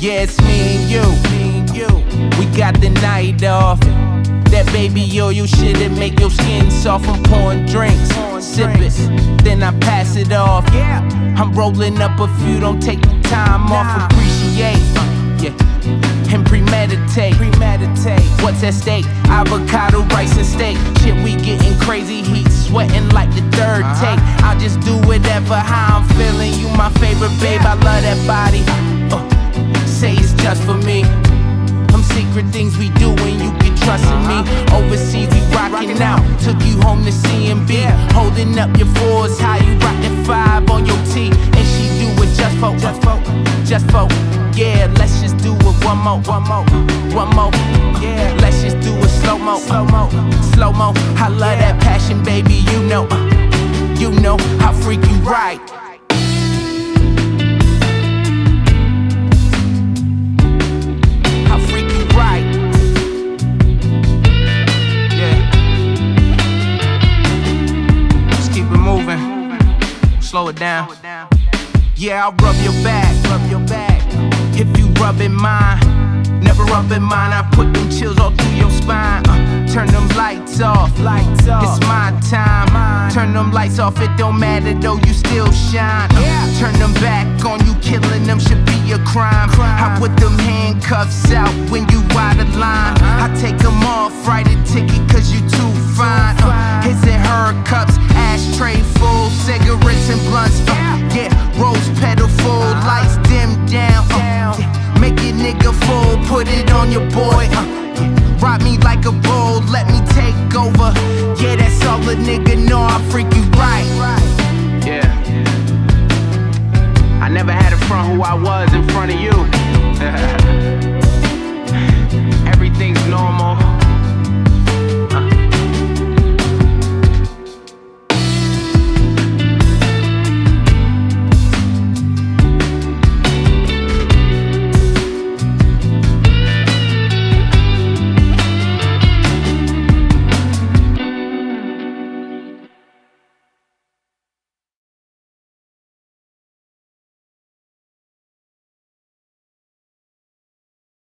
Yeah, it's me and you. We got the night off. That baby oil you shouldn't make your skin soft. I'm pouring drinks, sip it, then I pass it off. I'm rolling up a few, don't take the time off. Appreciate, and premeditate. What's at stake? Avocado, rice, and steak. Shit, we getting crazy heat, sweating like the third take. I'll just do whatever how I'm feeling. You my favorite babe, I love that body. Say it's just for me. Secret things we do when you can trust in me. Overseas we rockin' out. Took you home to C&B. Holding up your fours high, you rockin' five on your T. And she do it just for, yeah, let's just do it one more. Yeah, let's just do it slow mo. I love that passion, baby. You know how freak you right. Slow it down. Yeah, I'll rub your back. If you rubbing mine, never rubbing mine. I put them chills all through your spine. Turn them lights off. It's my time. Turn them lights off. It don't matter though. You still shine. Turn them back on you. Killing them should be a crime. I put them handcuffs out when you out of line. I take them off. Write a ticket 'cause you too fine. His and her cups. Ashtray full, cigarettes and blunts. Rose petal full, lights dim down. Make your nigga full, put it on your boy. Ride me like a bull, let me take over. Yeah, that's all a nigga know. I freak you right. Yeah. I never had a front who I was in front of you.